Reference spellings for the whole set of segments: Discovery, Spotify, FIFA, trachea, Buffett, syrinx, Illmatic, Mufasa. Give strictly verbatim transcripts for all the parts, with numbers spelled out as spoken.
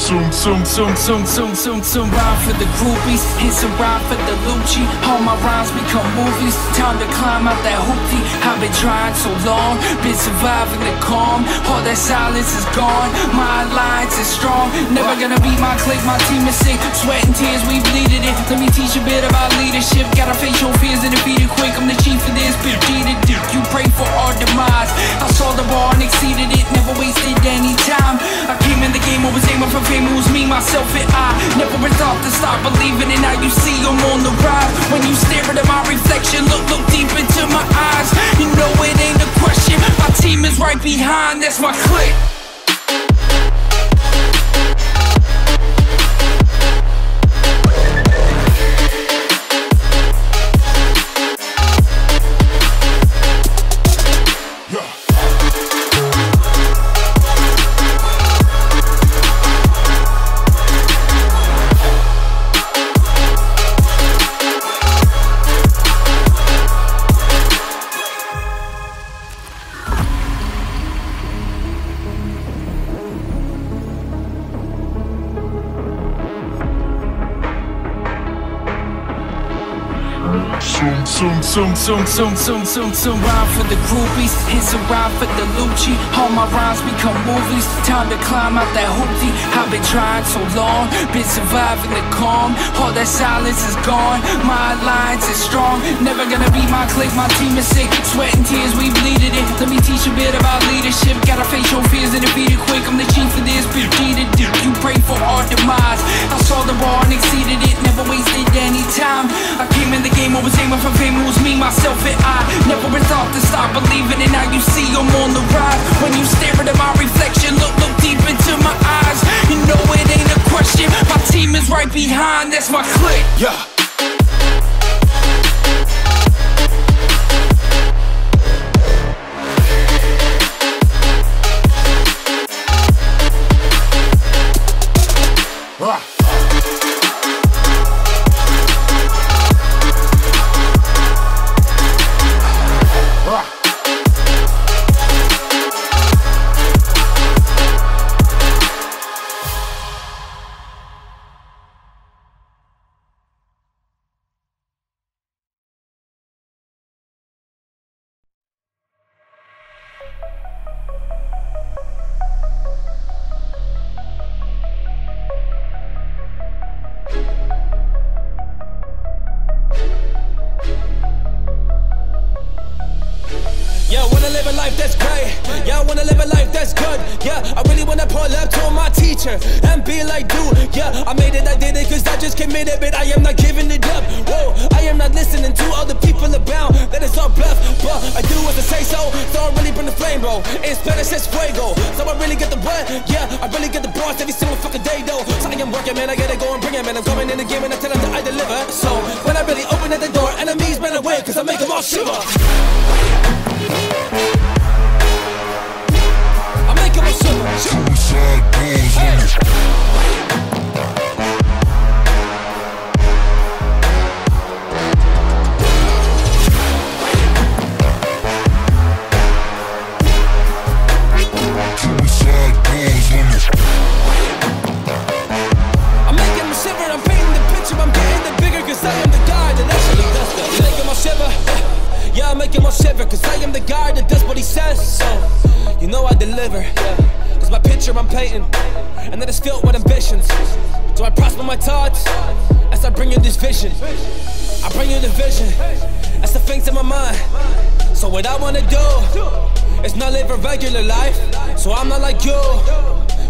zoom, zoom, zoom, zoom, zoom, zoom, zoom. Rhyme for the groupies, hits and rhyme for the Lucci. All my rhymes become movies. Time to climb out that hoopty. I've been trying so long, been surviving the calm. All that silence is gone, my alliance is strong. Never gonna beat my clique, my team is sick. Sweat and tears, we bleeded it. Let me teach a bit about leadership. Gotta face your fears and defeat it quick. I'm the chief of this, bitch. You pray for our demise. I saw the bar and exceeded it. Never wasted any time. I came in the game, I was aiming for fame. It was me, myself, and I. Never thought to stop believing, and now you see I'm on the rise. When you stare at my reflection, look, look deep into my eyes. You know it ain't a question. My team is right behind. That's my clique. Zoom, zoom, zoom, zoom, zoom, zoom, zoom. Rhyme for the groupies, hits and rhyme for the Lucci. All my rhymes become movies. Time to climb out that hoopty. I've been trying so long, been surviving the calm. All that silence is gone, my alliance is strong. Never gonna beat my clique, my team is sick. Sweat and tears, we bleeded it. Let me teach a bit about leadership. Gotta face your fears and defeat it quick. I'm the chief of this, bitch. You pray for our demise. I saw the bar and exceeded it. Never wasted any time. I came in the game, I was aiming for fame. It was me, myself, and I. Never thought to stop believing, and now you see I'm on the rise. When you stare at my reflection, look, look deep into my eyes. You know it ain't a question. My team is right behind. That's my clique. Yeah. And be like dude, yeah, I made it, I did it, cause I just committed, but I am not giving it up. Whoa, I am not listening to all the people abound, that is all bluff, but I do what they say so. So I really bring the flame, bro, in Spanish it's fuego. So I really get the what, yeah, I really get the bars every single fucking day though. So I am working, man, I gotta go and bring it, man. I'm coming in the game and I tell them that I deliver. So when I really open at the door, enemies ran away, cause I make them all shiver. I make them all shiver, shiver. Yeah, I'm making my shiver, cause I am the guy that does what he says. So, you know I deliver, yeah. Cause my picture I'm painting, and that is filled with ambitions. So I prosper my thoughts, as I bring you this vision. I bring you the vision, that's the things in my mind. So what I wanna do, is not live a regular life. So I'm not like you,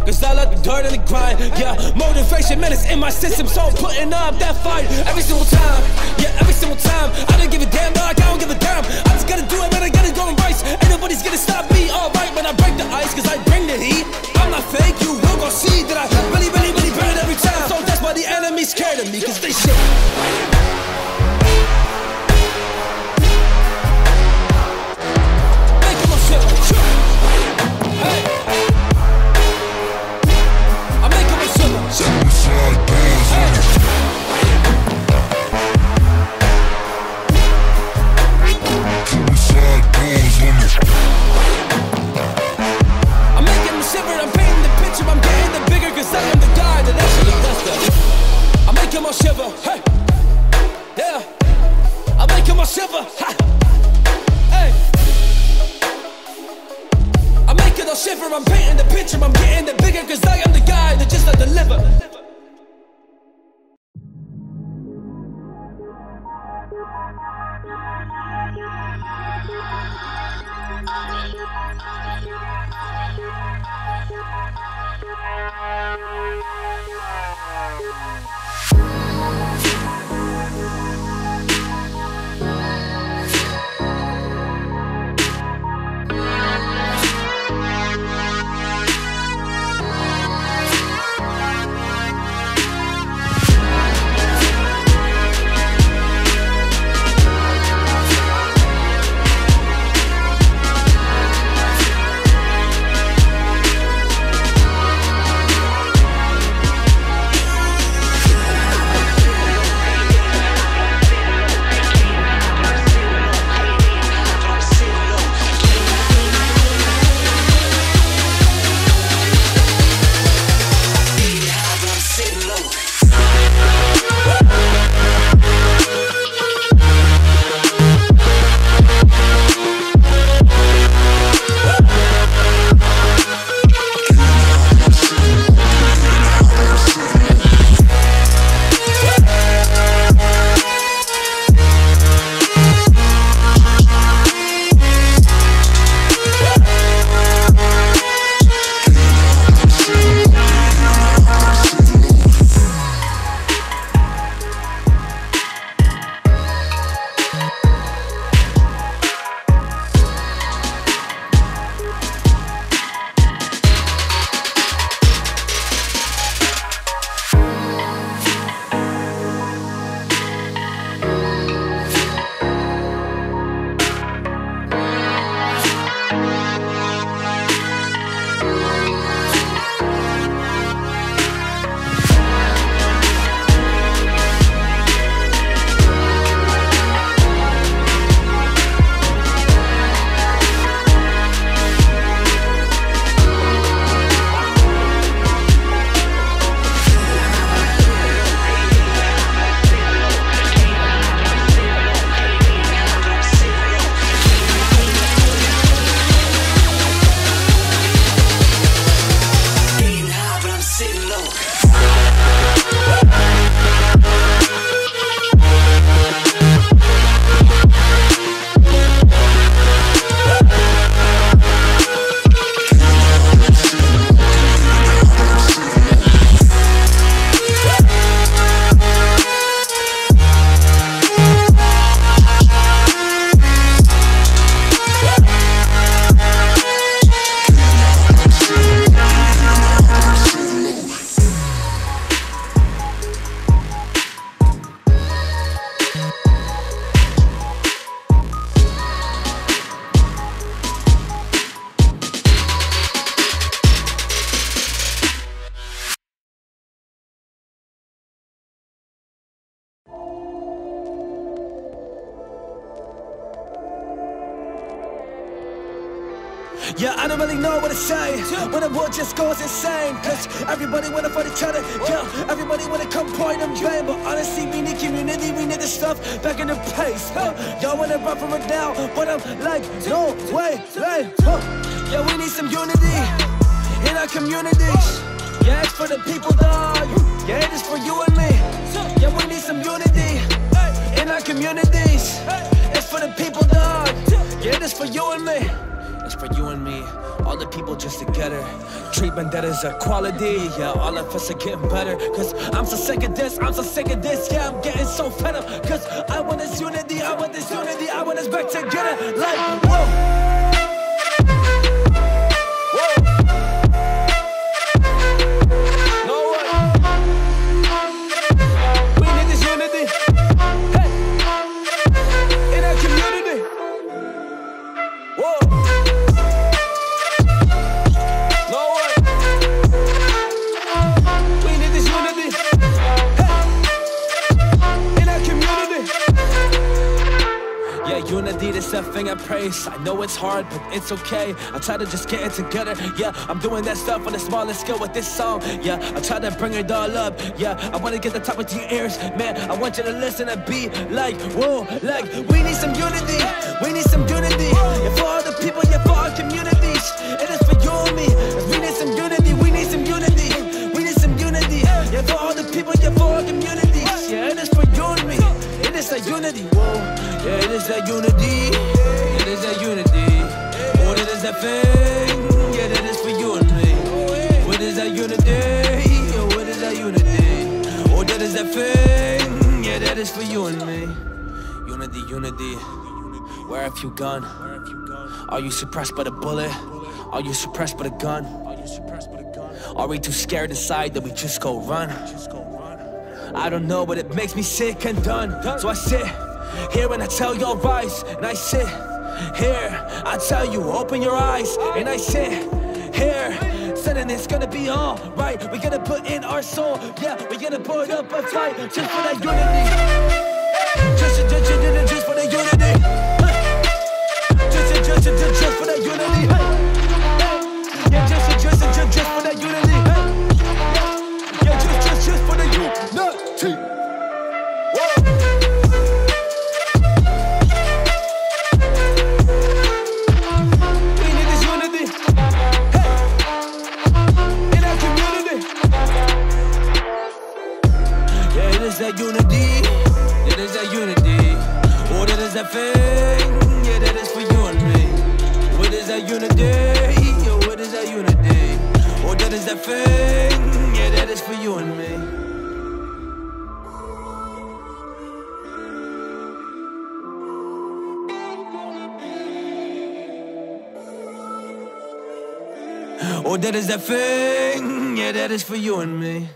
cause I like the dirt and the grind. Yeah, motivation, man, it's in my system. So I'm putting up that fight every single time. Yeah, every single time. I don't give a damn, dog, I don't give a damn. I just gotta do it, man, I gotta go and race. Ain't nobody's gonna stop me, alright. When I break the ice, cause I bring the heat. I'm not fake, you will go see that I really, really, really burn it every time. So that's why the enemy's scared of me, cause they shit. Make them a shiver. Hey. I'm making them shiver, I'm painting the picture, I'm getting the bigger, cause I am the guy. Yeah, I don't really know what to say when the world just goes insane, cause everybody wanna fight each other. Yeah, everybody wanna come point and blame, but honestly we need community, we need the stuff back in the place. Huh? Y'all wanna run from it now, but I'm like, no way, like, huh? Yeah, we need some unity in our communities. Yeah, it's for the people though. Yeah, it is for you and me. Yeah, we need some unity in our communities. It's for the people though. Yeah, it is for you and me. For you and me, all the people just together. Treatment that is a quality. Yeah, all of us are getting better. Cause I'm so sick of this, I'm so sick of this. Yeah, I'm getting so fed up. Cause I want this unity, I want this unity, I want us back together. Like, whoa. I praise. I know it's hard, but it's okay. I try to just get it together. Yeah, I'm doing that stuff on a smaller scale with this song. Yeah, I try to bring it all up. Yeah, I wanna get the top of your ears, man. I want you to listen and be like, whoa, like we need some unity. We need some unity. Yeah, for all the people, yeah, for our communities. It is for you and me. We need some unity. We need some unity. We need some unity. Yeah, for all the people, yeah, for our communities. Yeah, it is for you and me. It is that unity. Whoa, yeah, it is that unity. It is that unity, what it is that thing, yeah, that is for you and me. What is that unity, what is that unity? that is that thing, yeah, that is for you and me. Unity, unity, where have you gone? Are you suppressed by the bullet? Are you suppressed by the gun? Are we too scared inside that we just go run? I don't know, but it makes me sick and done. So I sit here and I tell y'all rise. And I sit here, I tell you open your eyes. And I sit here, and it's gonna be alright. We're gonna put in our soul, yeah, we're gonna put up a fight. Just for that unity. Just, just, just, just for that unity. Just, just, just, just for that unity. Yeah, just, just, just, just for that unity. Yeah, just, just, just for the unity. That unity, that is that unity. Oh, that is that thing, yeah, that is for you and me. What is that unity? Oh, what is that unity? Oh, that is that thing, yeah, that is for you and me. Oh, that is that thing, yeah, that is for you and me.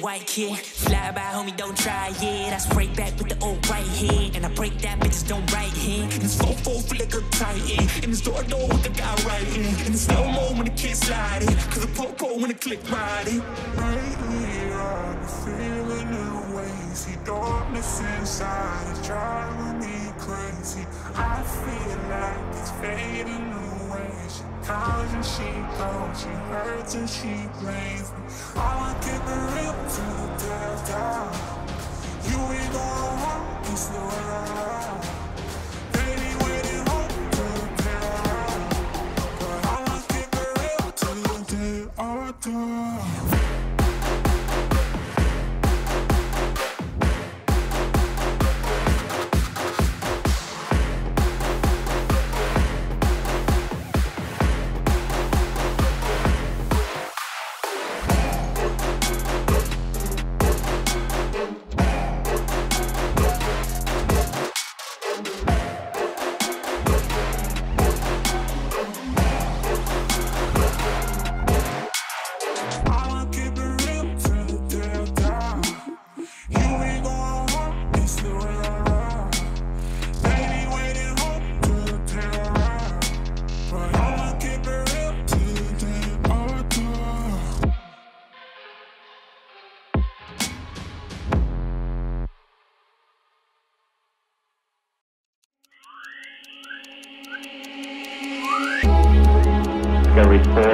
White kid, fly by homie, don't try it. Yeah, I spray back with the old right hand, and I break that bitches don't right hand. And it's four four for like a titan, and it's door door with the guy right in. And it's no more when the kid slide it, cause the popo when the click ride it. Lately I'm feeling the ways, see darkness inside, it's driving me crazy. I feel like it's fading away. She calls and she calls, she hurts and she blames me. I'ma keep it real to the death down. You ain't gonna want this the way I love. Baby, waiting hope to the death. But I'ma keep it real to the day I die.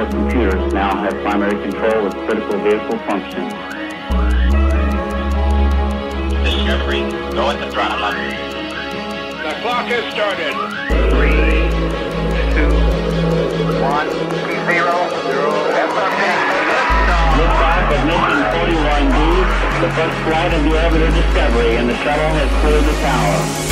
Computers now have primary control of critical vehicle functions. Discovery, go into throttle. The clock has started. Three, two, one, zero, zero. Liftoff of mission forty-one B, the first flight of the orbiter Discovery, and the shuttle has cleared the tower.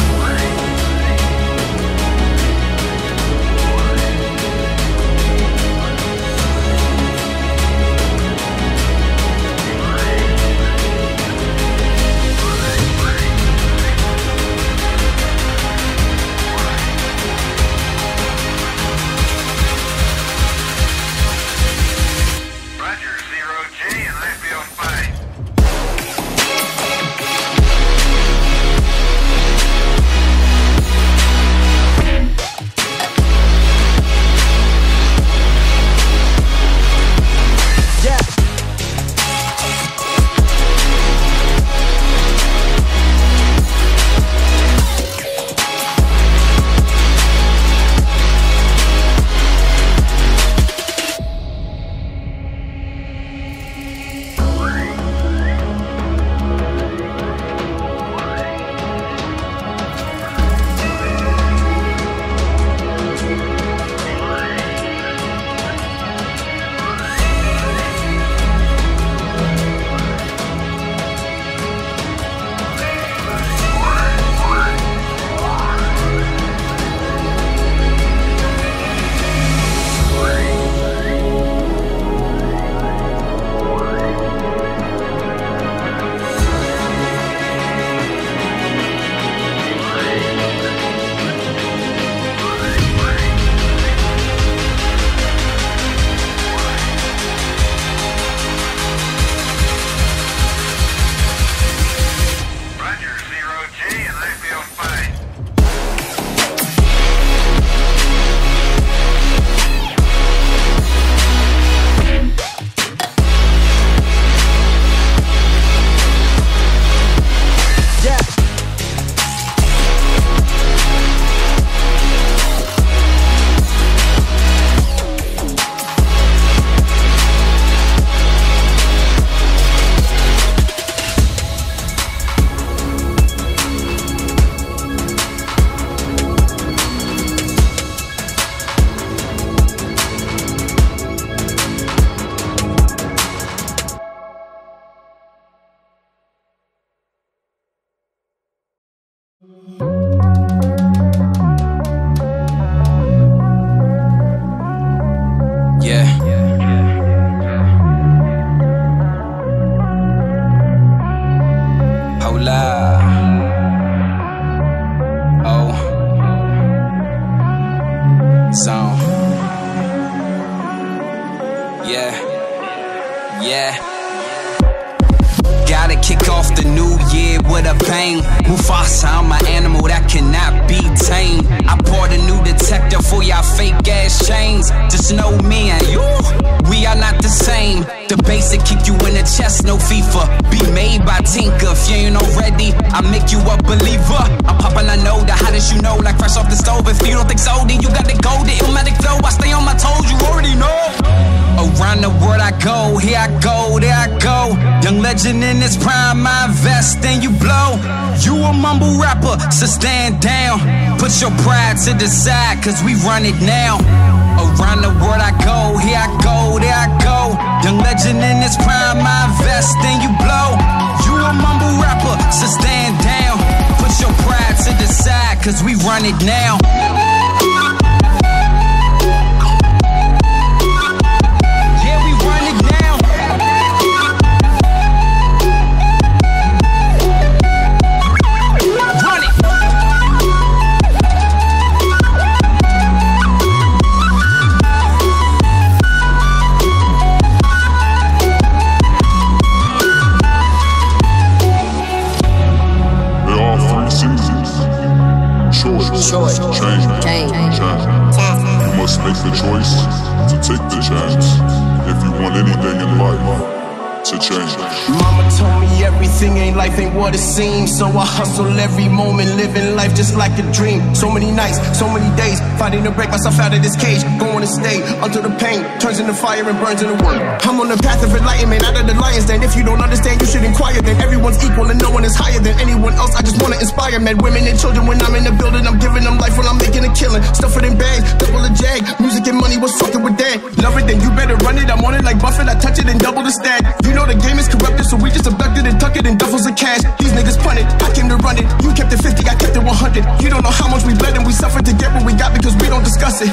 Yeah, yeah. Gotta kick off the new year with a bang. Mufasa, I'm an animal that cannot be tamed. I bought a new detector for y'all fake ass chains. Just know me and you, we are not the same. The basic kick you in the chest, no FIFA. Be made by Tinker, if you ain't already, I make you a believer. I'm poppin', I know, the hottest you know, like fresh off the stove. If you don't think so, then you got to go. The Illmatic flow, I stay on my toes, you already know. Around the world I go, here I go, there I go. Young legend in this prime, I invest, then you blow. You a mumble rapper, so stand down. Put your pride to the side, cause we run it now. Around the world I go, here I go, there I go. Young legend in this prime, I invest, then you blow. You a mumble rapper, so stand down. Put your pride to the side, cause we run it now. Choice. Change. Change. You must make the choice to take the chance if you want anything in life to change. Mama told me everything ain't life, ain't what it seems. So I hustle every moment, living life just like a dream. So many nights, so many days, fighting to break myself out of this cage. Going to stay until the pain turns into fire and burns into wood. I'm on the path of enlightenment, out of the lion's den. If you don't understand, you should inquire. Then everyone's equal and no one is higher than anyone else. I just wanna inspire men, women and children. When I'm in the building, I'm giving them life while I'm making a killing. Stuff it in bags, double a jag. Music and money, what's fucking with that? Love it, then you better run it. I'm on it like Buffett, I touch it and double the stack. You know the game is corrupted, so we just abducted and tuck it in duffels of cash. These niggas punted, I came to run it. You kept it fifty, I kept it one hundred. You don't know how much we bled and we suffered to get what we got, because we don't discuss it.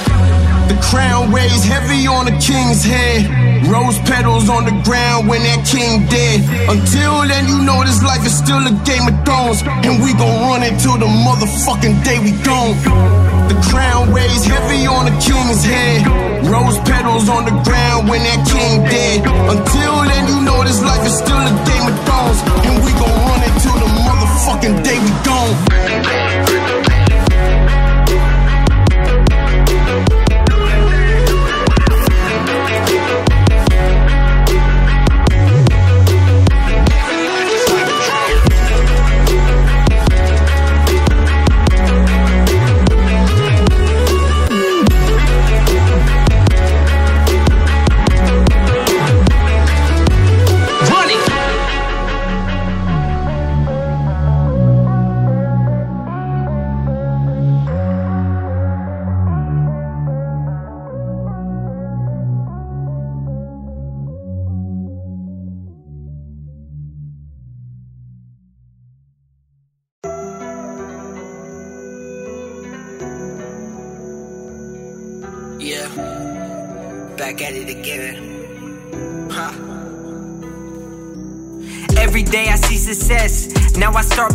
The crown weighs heavy on the king's head. Rose petals on the ground when that king dead. Until then, you know this life is still a game of thrones, and we gon' run it till the motherfucking day we gone. The crown weighs heavy on the king's head. Rose petals on the ground when that king dead. Until then, you know this life is still a game of thrones, and we gon' run it till the motherfucking day we gone.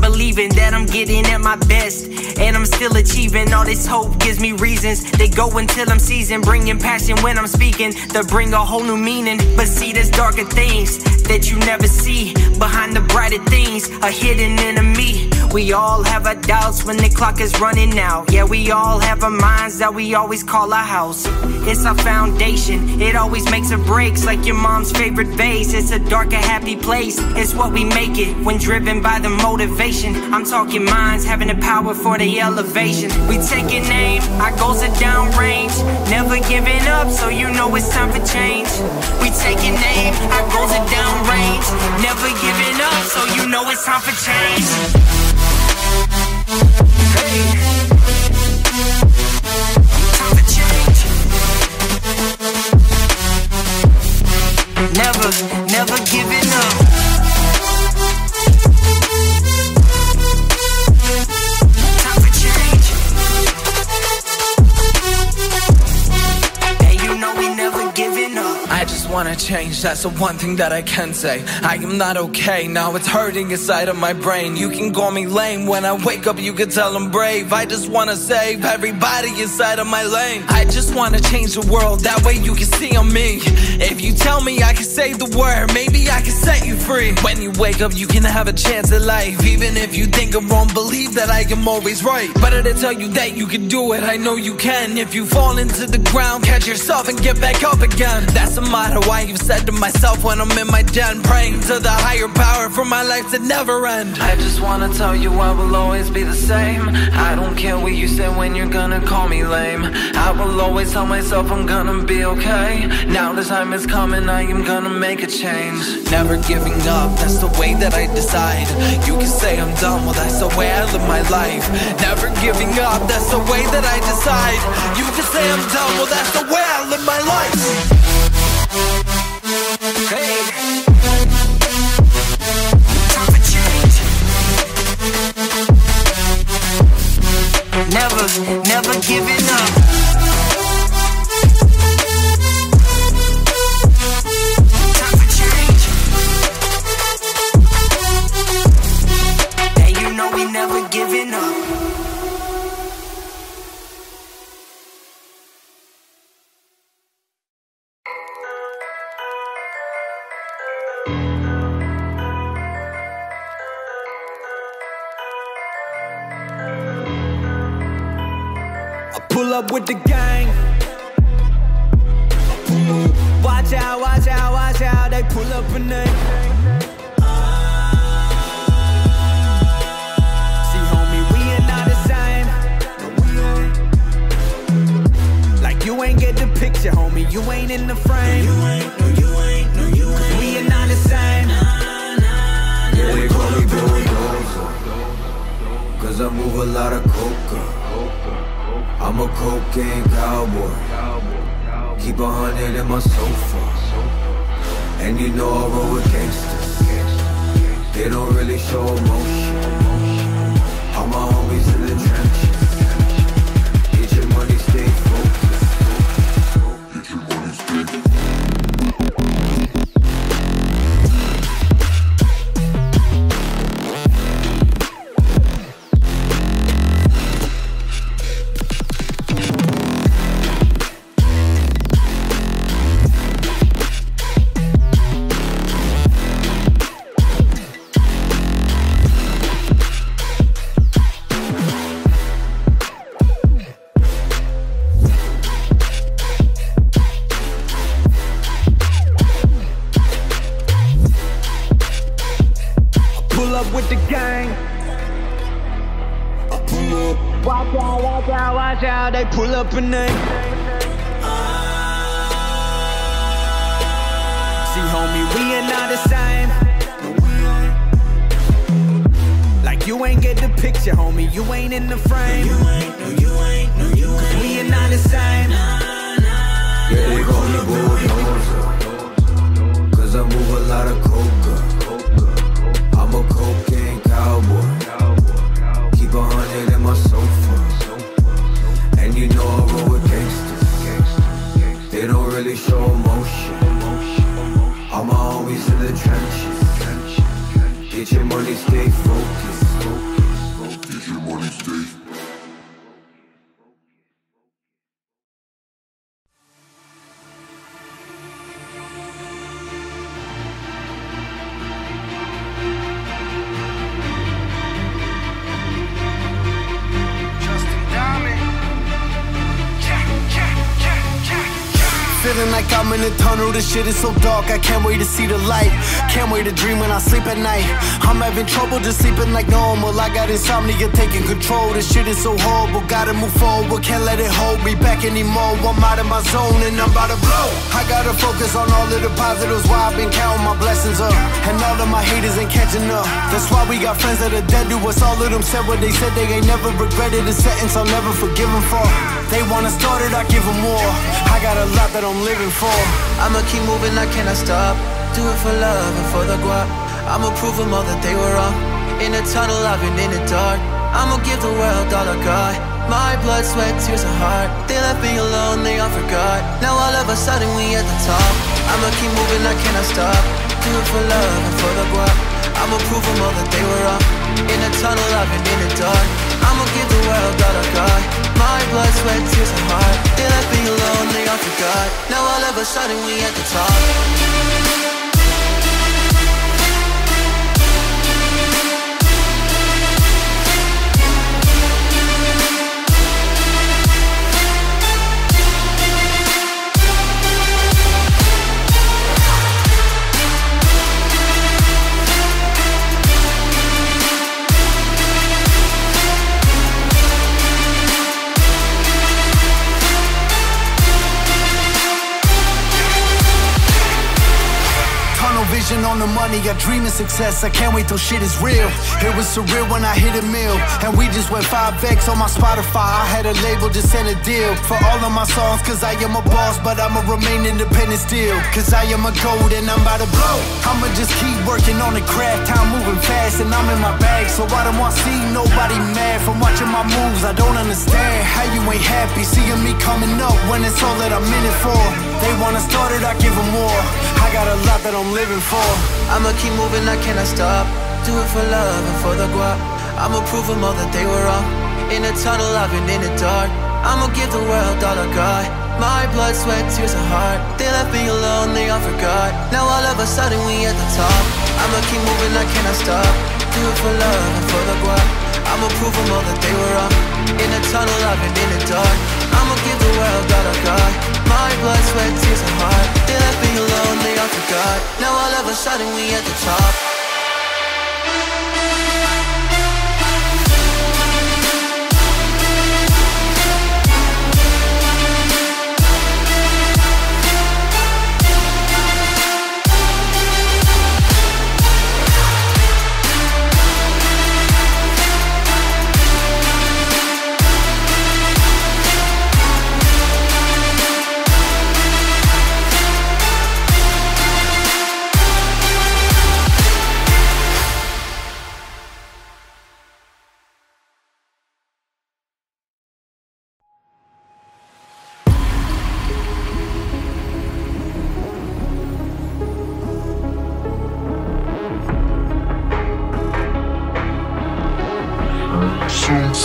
Believing that I'm getting at my best, and I'm still achieving. All this hope gives me reasons. They go until I'm seasoned, bringing passion when I'm speaking. They'll bring a whole new meaning. But see, there's darker things that you never see. Behind the brighter things, a hidden enemy. We all have our doubts when the clock is running out. Yeah, we all have our minds that we always call our house. It's our foundation, it always makes or breaks. Like your mom's favorite vase, it's a dark and happy place. It's what we make it when driven by the motivation. I'm talking minds having the power for the elevation. We taking aim, our goals are downrange. Never giving up, so you know it's time for change. We taking aim, our goals are downrange. Never giving up, so you know it's time for change. Hey. Never, never giving up. Time for change. And you know we never giving up. I just wanna change, that's the one thing that I can say. I am not okay, now it's hurting inside of my brain. You can call me lame, when I wake up you can tell I'm brave. I just wanna save everybody inside of my lane. I just wanna change the world, that way you can see on me. If you tell me I can say the word, maybe I can set you free. When you wake up, you can have a chance at life. Even if you think I'm wrong, believe that I am always right. Better to tell you that you can do it, I know you can. If you fall into the ground, catch yourself and get back up again. That's the motto I have said to myself when I'm in my den, praying to the higher power for my life to never end. I just wanna tell you I will always be the same. I don't care what you say when you're gonna call me lame. I will always tell myself I'm gonna be okay. Now the time is coming, I am gonna make a change. Never giving up, that's the way that I decide. You can say I'm done, well that's the way I live my life. Never giving up, that's the way that I decide. You can say I'm done, well that's the way I live my life. Hey. Never, never giving up. Time for change. And you know we never giving up. Pull up with the gang. Watch out, watch out, watch out. They pull up in the ah. See, homie, we are not the same. Like you ain't get the picture, homie. You ain't in the frame. No, you ain't, no, you ain't, no, you ain't. 'Cause we are not the same. Nah, nah, nah. Here we go, we go, we go. 'Cause I move a lot of coca. I'm a cocaine cowboy. Keep a hundred in my sofa. And you know I roll with gangsters. They don't really show emotion. All my homies in the trenches. Get your money, stay focused. Get your money, stay Shit is so dark, I can't wait to see the light. Can't wait to dream when I sleep at night. I'm having trouble just sleeping like normal. I got insomnia taking control. This shit is so horrible, gotta move forward. Can't let it hold me back anymore. I'm out of my zone and I'm about to blow. I gotta focus on all of the positives. Why I've been counting my blessings up. And all of my haters ain't catching up. That's why we got friends that are dead to us. All of them said what they said, they ain't never regretted a sentence I'll never forgive them for. They wanna start it, I give them more. I got a lot that I'm living for. I'ma keep moving, I cannot stop. Do it for love and for the guap. I'ma prove them all that they were wrong. In the tunnel, I've been in the dark. I'ma give the world all I got. My blood, sweat, tears, and heart. They left me alone, they all forgot. Now all of a sudden we at the top. I'ma keep moving, I cannot stop. Do it for love and for the guap. I'ma prove them all that they were wrong. In the tunnel, I've been in the dark. I'ma give the world all I got. My blood, sweat, tears, and heart. They left me alone, they all forgot. Now all of a sudden we at the top. On the money, I dream of success. I can't wait till shit is real. It was surreal when I hit a mill, and we just went five X on my Spotify. I had a label, just sent a deal for all of my songs, cause I am a boss, but I'ma remain independent still, cause I am a gold and I'm about to blow. I'ma just keep working on the craft. Time moving fast and I'm in my bag, so I don't want to see nobody mad from watching my moves. I don't understand how you ain't happy seeing me coming up when it's all that I'm in it for. They wanna start it, I give them more. I got a lot that I'm living for. I'ma keep moving, I cannot stop. Do it for love and for the guap. I'ma prove them all that they were wrong. In the tunnel, I've been in the dark. I'ma give the world all I got. My blood, sweat, tears, and heart. They left me alone, they all forgot. Now all of a sudden we at the top. I'ma keep moving, I cannot stop. Do it for love and for the guap. I'ma prove them all that they were wrong. In the tunnel, I've been in the dark. I'ma give the world all I got. My blood, sweat, tears, and heart. They left me alone, they all forgot. Now all of a sudden we at the top.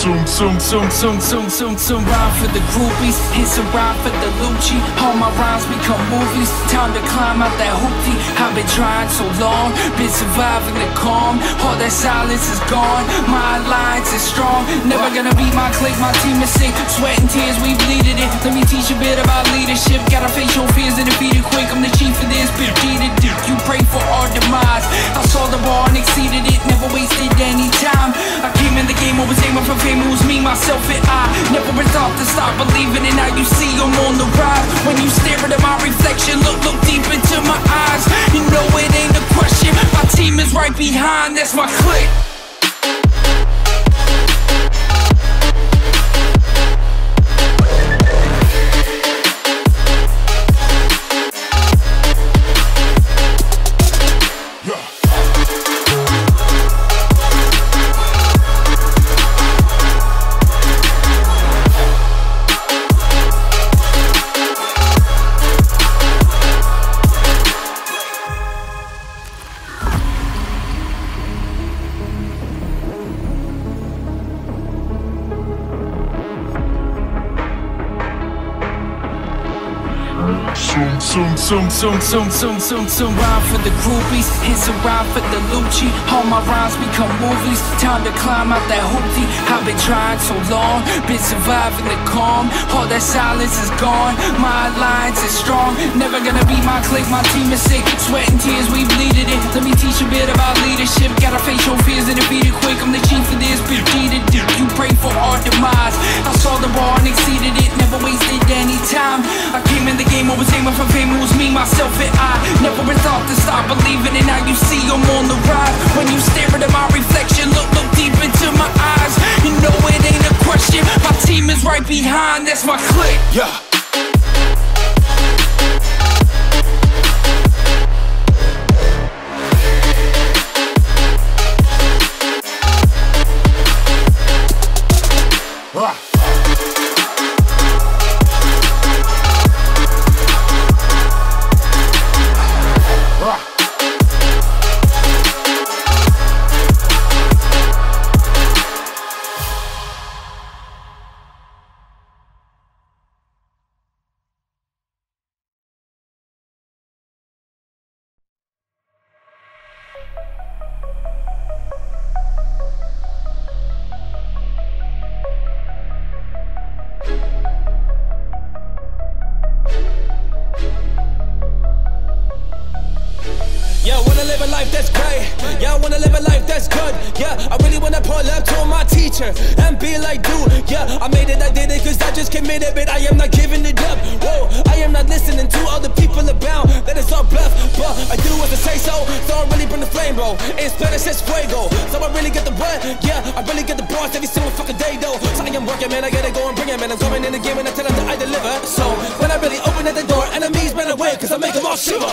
Zoom, zoom, zoom, zoom, zoom, zoom. Rhyme for the groupies, hits a rhyme for the Lucci. All my rhymes become movies. Time to climb out that hoopty. I've been trying so long, been surviving the calm. All that silence is gone, my alliance is strong. Never gonna beat my clique, my team is sick. Sweat and tears, we bleeded it. Let me teach you a bit about leadership. Gotta face your fears and defeat it quick. I'm the chief of this, bitch, you pray for our demise. I saw the bar and exceeded it, never wasted any time. I came in the game, I was aiming for fame, it was me, myself and I. Never been thought to stop believing, and now you see I'm on the rise. When you stare at my reflection, look, look deep into my eyes. You know it ain't a question, my team is right behind, that's my clique. Zoom, zoom, zoom, zoom, zoom, zoom. Rhyme for the groupies, hits a rhyme for the Lucci. All my rhymes become movies. Time to climb out that hoopty. I've been trying so long, been surviving the calm. All that silence is gone, my alliance is strong. Never gonna beat my clique, my team is sick. Sweat and tears, we bleeded it. Let me teach you a bit about leadership. Gotta face your fears and defeat it quick. I'm the chief of this, bitch, you pray for our demise. I saw the bar and exceeded it, never wasted any time. I came in the game, I was aiming for fame, it was me, myself and I. Never been thought to stop believing, and now you see I'm on the rise. When you stare at my reflection, look, look deep into my eyes. You know it ain't a question, my team is right behind, that's my clique. Yeah. Ah. wanna live a life that's good. Yeah, I really wanna pull up to my teacher and be like, dude, yeah, I made it, I did it, cause I just committed, but I am not giving it up. Whoa, I am not listening to other people about that it's all bluff, but I do what they say so. So I really bring the flame, bro. In Spanish it's fuego. So I really get the what? Yeah, I really get the bars every single fucking day, though. So I am working, man, I gotta go and bring it, man. I'm going in the game and I tell them that I deliver. So when I really open at the door, enemies ran away, cause I make them all shiver.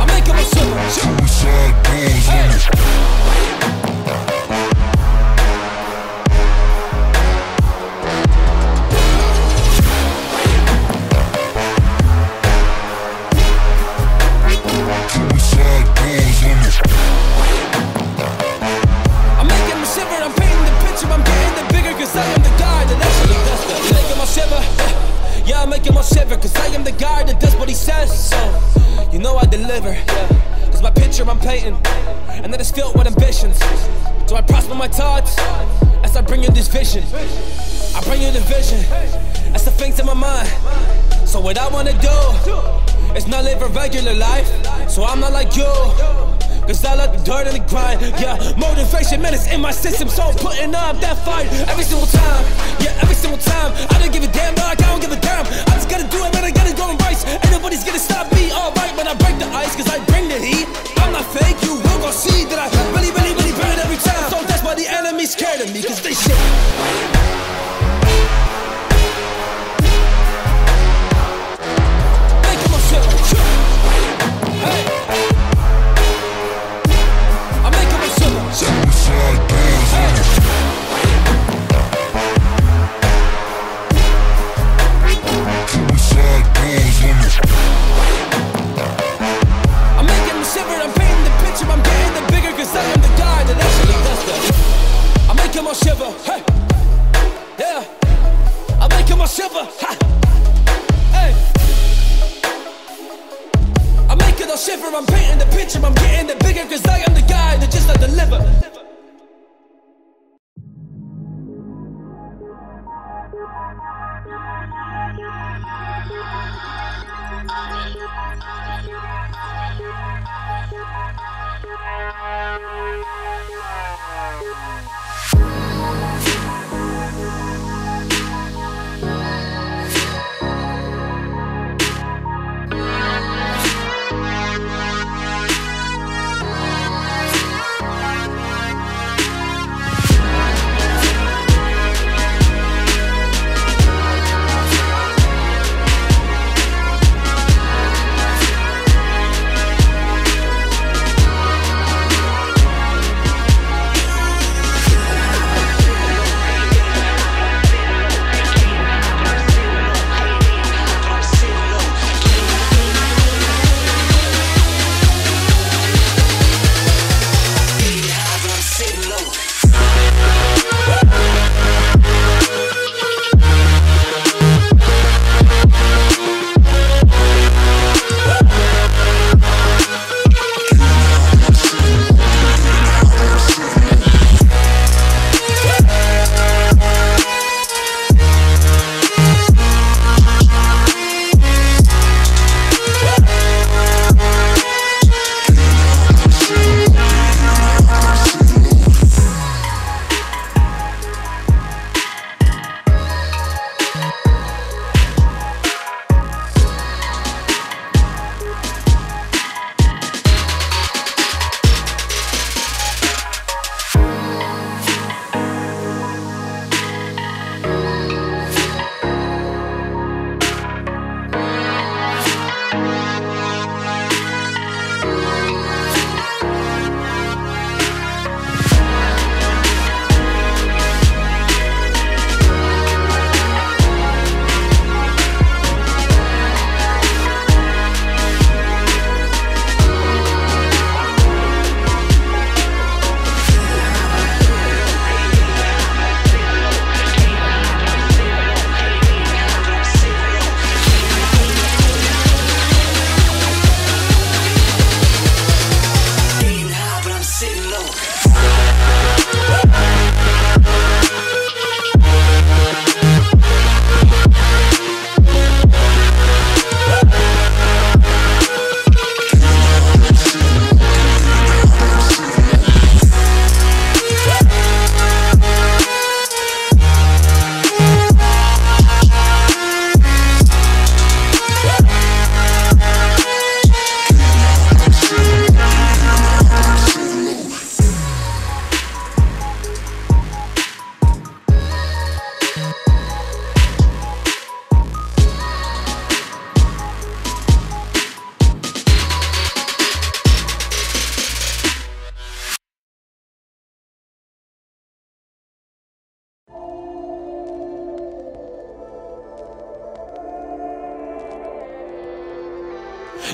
I make them all shiver. I'm making them shiver, I'm painting the picture, I'm getting the bigger, cause I am the guy that actually does that. I'm making them shiver. Yeah, I make him all shiver, cause I am the guy that does what he says. So, you know I deliver, yeah. Cause my picture I'm painting, and that is filled with ambitions. So I prosper my thoughts, as I bring you this vision. I bring you the vision, that's the things in my mind. So what I wanna do, is not live a regular life. So I'm not like you, cause I like the dirt and the grind. Yeah, motivation, man, it's in my system. So I'm putting up that fight every single time. Yeah, every single time. I don't give a damn, dog, I don't give a damn. I just gotta do it, man, I gotta go and race. Ain't nobody's gonna stop me, alright. When I break the ice, cause I bring the heat. I'm not fake, you will gon' see that I really, really, really burn it every time. So that's why the enemy's scared of me, cause they shit. Make them a shiver. Hey. Shiver, hey, yeah, I make him a shiver, ha, hey, I make it a shiver, I'm painting the picture, I'm getting the bigger, cause I am the guy that just not deliver.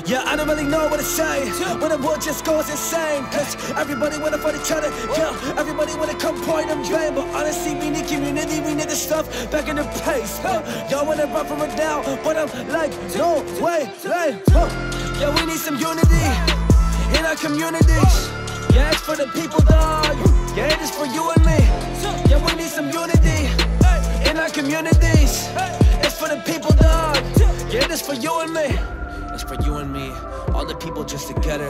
Yeah, I don't really know what to say when the world just goes insane. Cause everybody wanna fight each other, yeah. Everybody wanna come point and blame. But honestly, we need community, we need the stuff back in the place. Huh? Y'all wanna run from it now, but I'm like, no way, like, huh? Yeah, we need some unity in our communities. Yeah, it's for the people, dog. Yeah, it is for you and me. Yeah, we need some unity in our communities. It's for the people, dog. Yeah, it is for you and me. It's for you and me, all the people just together.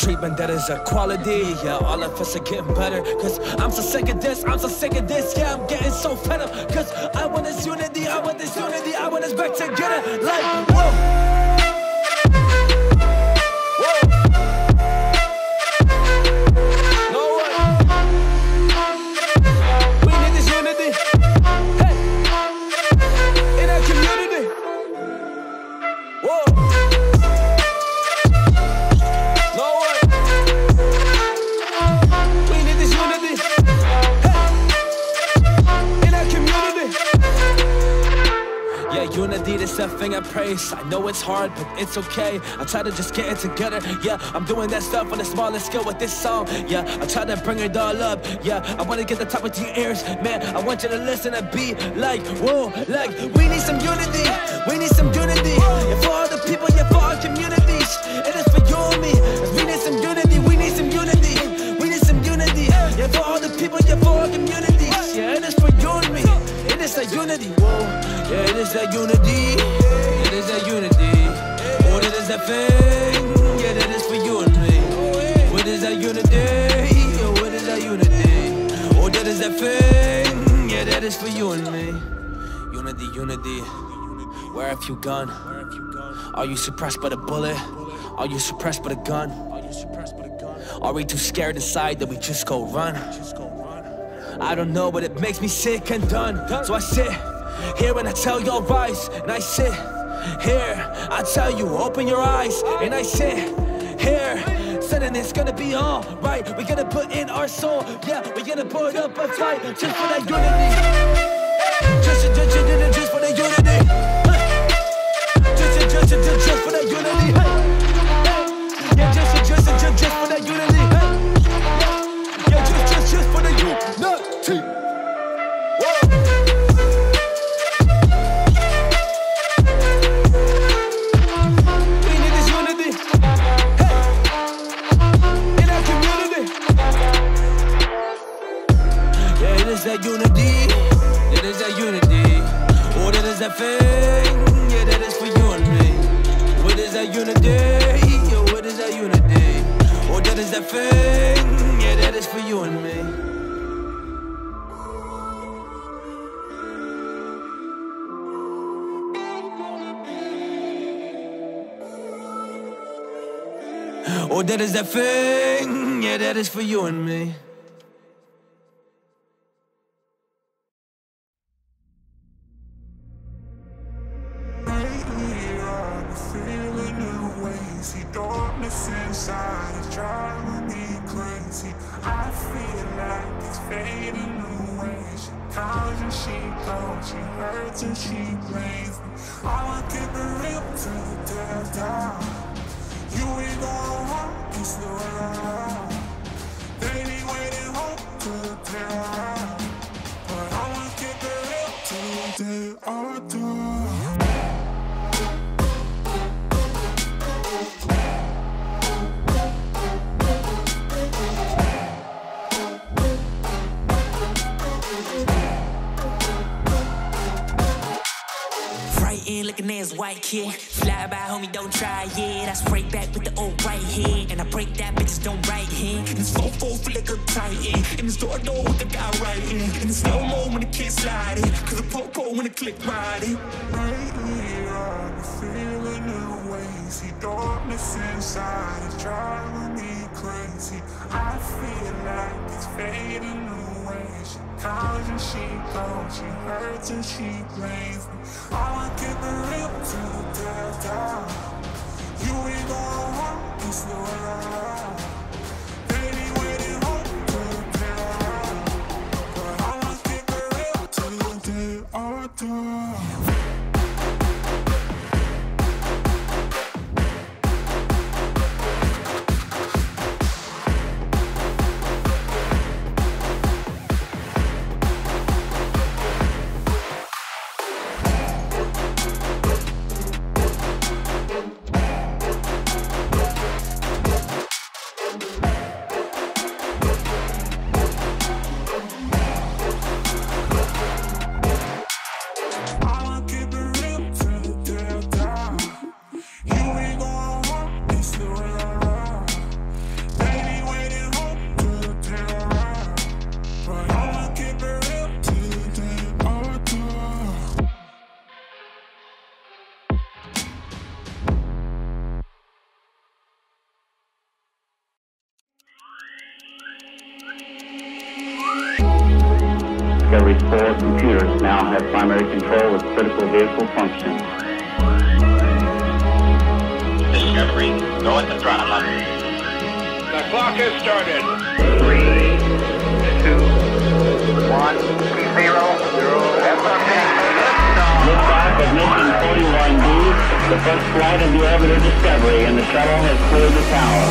Treatment that is a quality, yeah, all of us are getting better. Cause I'm so sick of this, I'm so sick of this, yeah, I'm getting so fed up. Cause I want this unity, I want this unity, I want us back together. Like, whoa. That thing I praise, I know it's hard, but it's okay. I try to just get it together, yeah. I'm doing that stuff on a smaller scale with this song, yeah. I try to bring it all up, yeah. I want to get the top of your ears, man. I want you to listen and be like, whoa, like, we need some unity, we need some unity. And for all the people, yeah, for our communities, it is for you and me. We need some unity, we need some unity, we need some unity. Yeah, for all the people, yeah, for our communities, yeah, it is for you and me. It is the unity, whoa, yeah, it is the unity. Thing. Yeah, that is for you and me. What is that unity? Oh, what is that unity? Oh, that is that thing. Yeah, that is for you and me. Unity, unity. Where have you gone? Are you suppressed by the bullet? Are you suppressed by the gun? Are we too scared inside that we just go run? I don't know, but it makes me sick and done. So I sit here and I tell y'all rise. And I sit here, I tell you, open your eyes. And I sit here, saying it's gonna be all right. We're gonna put in our soul, yeah. We're gonna put up a fight just for that unity. Just, just, just, just, just for that unity. Just, just, just, just for that unity. Yeah, just, just, just, just for that unity. Yeah, just, just, just for the unity. That unity, that is that unity. Oh, that is that thing, yeah, that is for you and me. What is that unity? Oh, what is that unity? Oh, that is that thing, yeah, that is for you and me. Oh, that is that thing, yeah, that is for you and me. White kid, fly by homie, don't try, yeah. That's break back with the old right hand, and I break that bitches don't right hand. And it's four four feel like a titan, and it's door door with the guy right in. And it's no more when the kid slide it, cause the popo when the click ride it. Right here, I'm feeling the way. See darkness inside, it's driving me crazy. I feel like it's fading away. She calls and she calls, she hurts and she blames me. I'ma keep it real till the death time. You ain't gonna want this no around. Baby, waiting home till the death time. But I'ma keep it real till the day I die. Discovery's four computers now have primary control of critical vehicle functions. Discovery, go at the throttle up. The clock has started. Three, two, one, zero, zero. Liftoff of mission forty-one B, the first flight of the orbiter Discovery, and the shuttle has cleared the tower.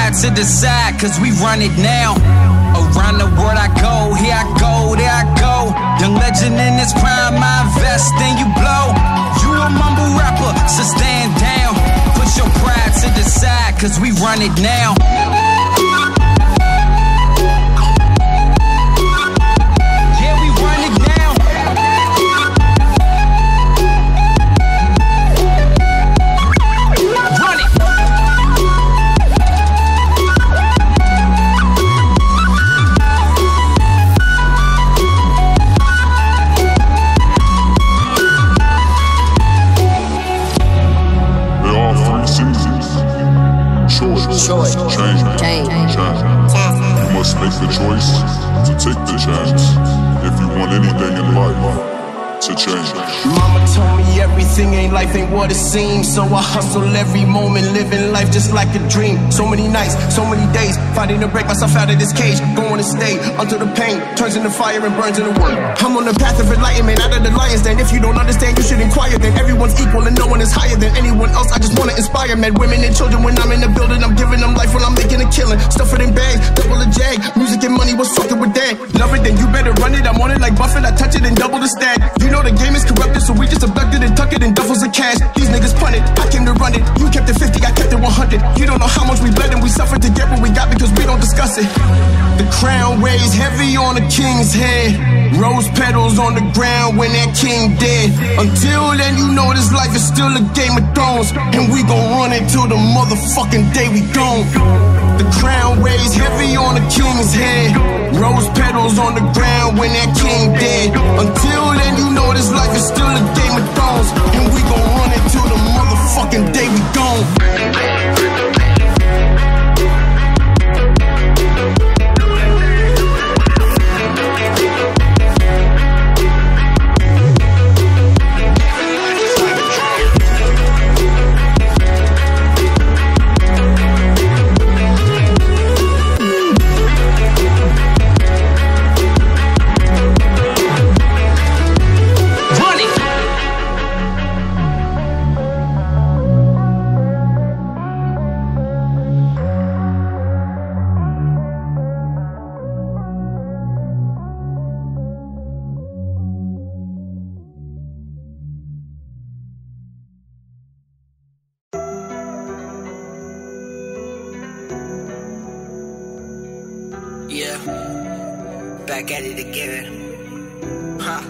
To decide, cause we run it now. Around the world I go, here I go, there I go. Young legend in his prime, I invest, then you blow. You a mumble rapper, so stand down. Put your pride to the side, cause we run it now. Yeah, we run it now. Mama told me everything ain't life, ain't what it seems. So I hustle every moment, living life just like a dream. So many nights, so many days, fighting to break myself out of this cage. Going to stay until the pain turns into fire and burns into wood. I'm on the path of enlightenment, out of the lion's den. If you don't understand, you should inquire. Then everyone's equal and no one is higher than anyone else. I just wanna inspire men, women, and children. When I'm in the building, I'm giving them life when I'm making a killing. Stuff it in bags, double a jag. Music and money, what's fucking with that? Love it, then you better run it. I'm on it like Buffett, I touch it and double the stack. You know the game is corrupted, so we just abducted and tuck it in duffels of cash. These niggas punt it, I came to run it. You kept it fifty, I kept it one hundred. You don't know how much we bled and we suffered to get what we got because we don't discuss it. The crown weighs heavy on the king's head. Rose petals on the ground when that king dead. Until then, you know this life is still a game of thrones, and we gon' run it till the motherfucking day we gone. The crown weighs heavy on the king's head. Rose petals on the ground when that king dead. Until then, you know this life is still a game of thrones, and we gon' run it till the motherfucking day we gone. Back at it again, huh?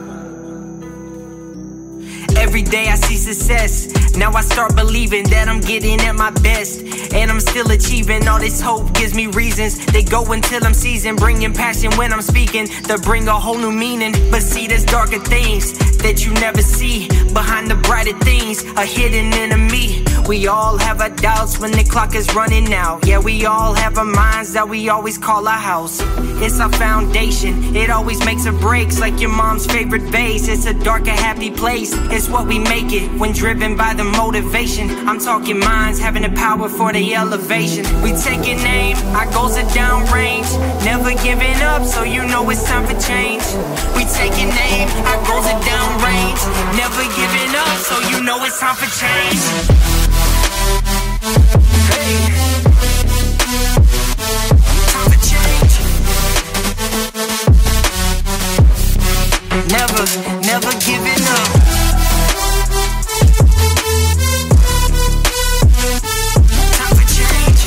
Every day I see success. Now I start believing that I'm getting at my best, and I'm still achieving. All this hope gives me reasons. They go until I'm seasoned, bringing passion when I'm speaking to bring a whole new meaning. But see, there's darker things that you never see. Behind the brighter things, a hidden enemy. We all have our doubts when the clock is running out. Yeah, we all have our minds that we always call our house. It's our foundation, it always makes or breaks. Like your mom's favorite vase, it's a dark and happy place. It's what we make it when driven by the motivation. I'm talking minds having the power for the elevation. We taking aim, our goals are downrange. Never giving up, so you know it's time for change. We taking aim, our goals are downrange. Never giving up, so you know it's time for change. Hey, time for change. Never, never giving up. Time for change.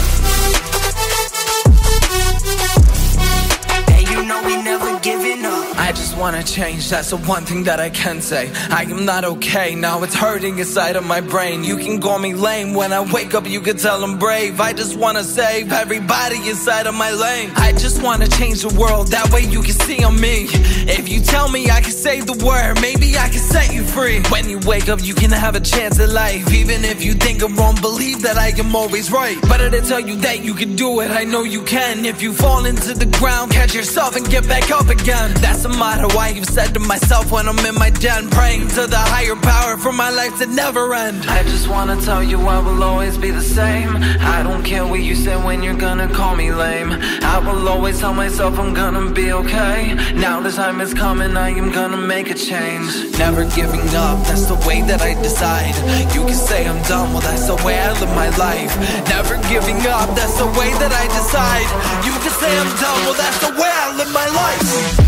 Hey, you know we never giving up. I just wanna change, that's the one thing that I can say. I am not okay, now it's hurting inside of my brain. You can call me lame, when I wake up you can tell I'm brave. I just wanna save everybody inside of my lane. I just wanna change the world, that way you can see on me. If you tell me I can save the world, maybe I can set you free. When you wake up you can have a chance at life. Even if you think I'm wrong, believe that I am always right. Better to tell you that you can do it, I know you can. If you fall into the ground, catch yourself and get back up again. That's a motto I have said to myself when I'm in my den, praying to the higher power for my life to never end. I just wanna tell you I will always be the same. I don't care what you say when you're gonna call me lame. I will always tell myself I'm gonna be okay. Now the time is coming, I am gonna make a change. Never giving up, that's the way that I decide. You can say I'm done, well that's the way I live my life. Never giving up, that's the way that I decide. You can say I'm done, well that's the way I live my life.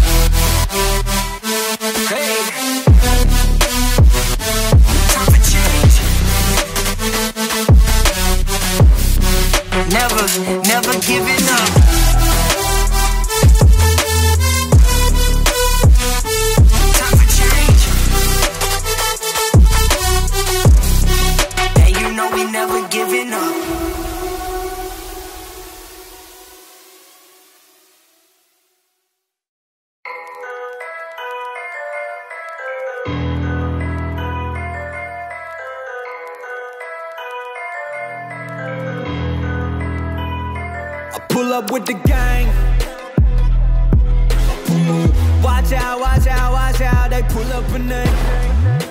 Hey, time for change. Never, never giving up. Time for change. And you know we never giving up. Up with the gang. Watch out, watch out, watch out. They pull up and they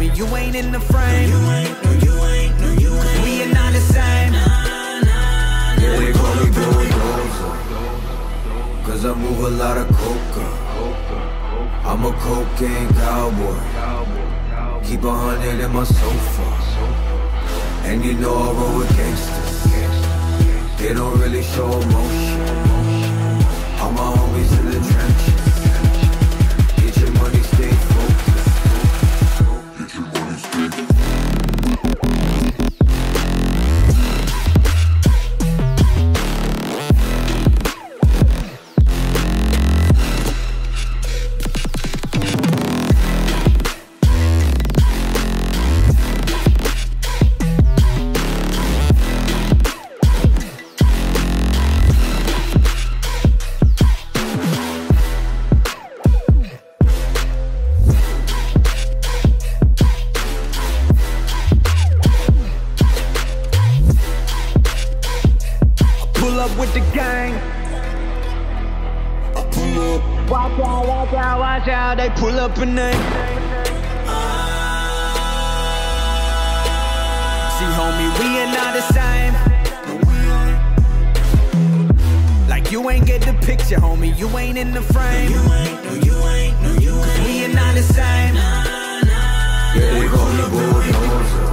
when you ain't in the frame. No, you ain't, no, you ain't, no, you ain't. We are not the same. Nah, nah, nah. Here we go, we go, we go. Cause I move a lot of coca. I'm a cocaine cowboy. Keep a hundred in my sofa. And you know I roll with gangsters. They don't really show emotion. All my homies in the trenches. And they ah. See, homie, we are not the same. Like you ain't get the picture, homie. You ain't in the frame. No, you ain't, no, you ain't, no, you ain't. We are not the same. Nah, nah, yeah, they call me bulldozer.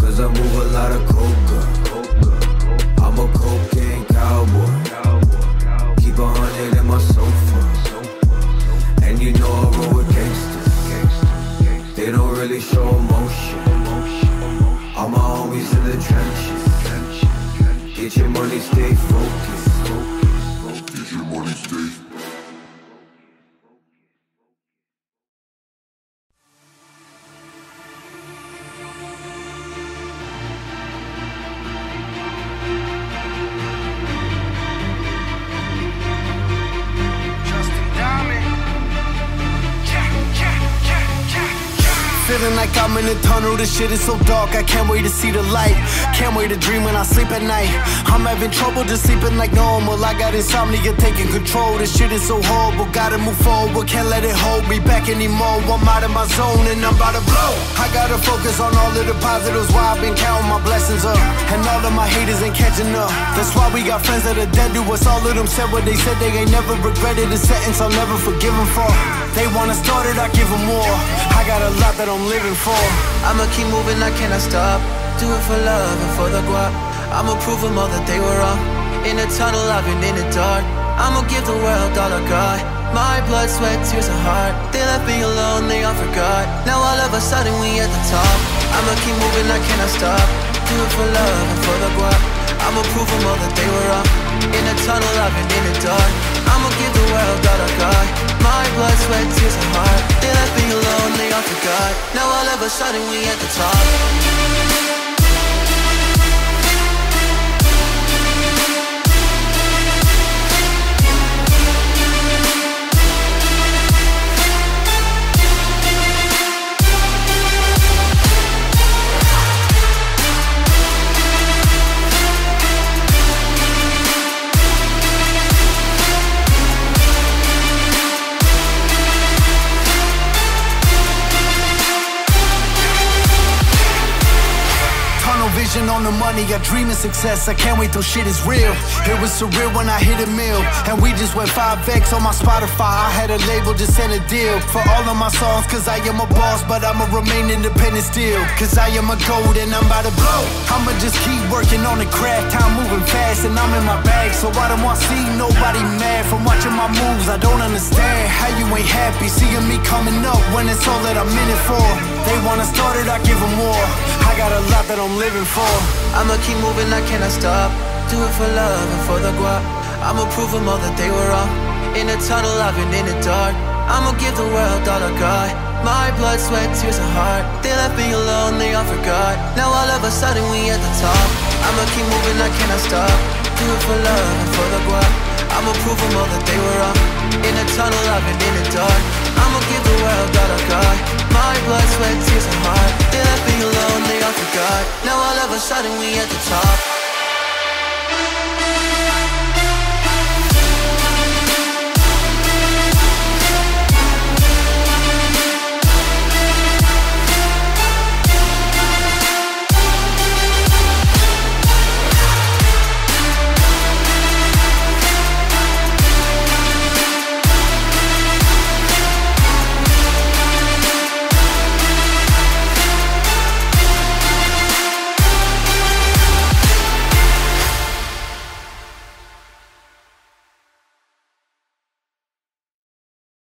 Cause I move a lot of coca. I'm a cocaine cowboy. Keep a hundred in my sofa. You know I roll with gangsters. They don't really show emotion. All my homies in the trenches. Get your money, stay focused. Get your money, stay focused. Like I'm in a tunnel, this shit is so dark, I can't wait to see the light. Can't wait to dream when I sleep at night. I'm having trouble just sleeping like normal. I got insomnia taking control. This shit is so horrible, gotta move forward. Can't let it hold me back anymore. I'm out of my zone and I'm about to blow. I gotta focus on all of the positives. Why I've been counting my blessings up, and all of my haters ain't catching up. That's why we got friends that are dead to us. All of them said what they said, they ain't never regretted a sentence I'll never forgive them for. They wanna start it, I give them more. I got a lot that I'm living for. I'ma keep moving, I cannot stop. Do it for love and for the guap. I'ma prove them all that they were wrong. In the tunnel, I've been in the dark. I'ma give the world all I got. My blood, sweat, tears and heart. They left me alone, they all forgot. Now all of a sudden we at the top. I'ma keep moving, I cannot stop. Do it for love and for the guap. I'ma prove them all that they were wrong. In the tunnel, I've been in the dark. I'ma give the world all I got. My blood, sweat, tears and heart. They left me alone, they all forgot. Now all of a sudden we at the top. On the money, I dream of success. I can't wait till shit is real. It was surreal when I hit a mill, and we just went five X on my Spotify. I had a label, just sent a deal for all of my songs, cause I am a boss, but I'ma remain independent still. Cause I am a gold and I'm about to blow. I'ma just keep working on the craft. Time moving fast and I'm in my bag. So I don't want to see nobody mad from watching my moves. I don't understand how you ain't happy seeing me coming up when it's all that I'm in it for. They wanna start it, I give them more. I got a lot that I'm living for. I'ma keep moving, I cannot stop. Do it for love and for the guap. I'ma prove them all that they were wrong. In the tunnel, I've been in the dark. I'ma give the world all I got. My blood, sweat, tears and heart. They left me alone, they all forgot. Now all of a sudden we at the top. I'ma keep moving, I cannot stop. Do it for love and for the guap. I'ma prove them all that they were wrong. In the tunnel, I've been in the dark. I'ma give the world all I got. My blood, sweat, tears and heart. They left me alone, they all forgot. Now all of a sudden we at the top.